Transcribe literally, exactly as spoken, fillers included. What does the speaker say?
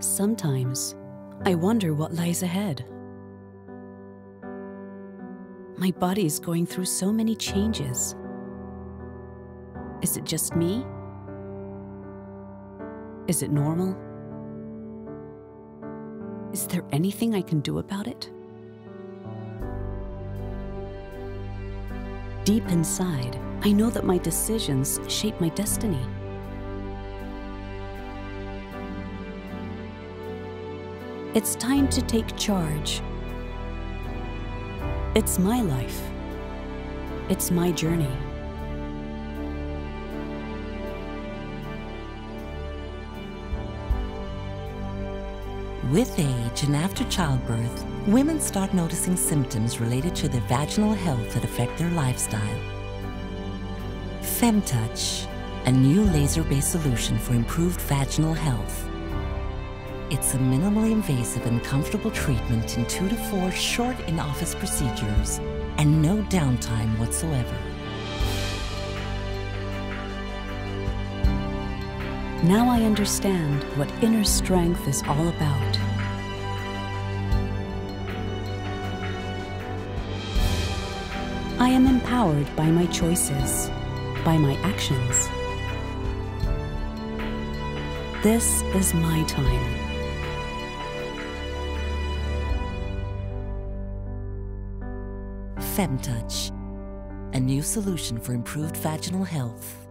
Sometimes, I wonder what lies ahead. My body is going through so many changes. Is it just me? Is it normal? Is there anything I can do about it? Deep inside, I know that my decisions shape my destiny. It's time to take charge. It's my life. It's my journey. With age and after childbirth, women start noticing symptoms related to their vaginal health that affect their lifestyle. FemTouch, a new laser-based solution for improved vaginal health. It's a minimally invasive and comfortable treatment in two to four short in-office procedures and no downtime whatsoever. Now I understand what inner strength is all about. I am empowered by my choices, by my actions. This is my time. FemTouch, a new solution for improved vaginal health.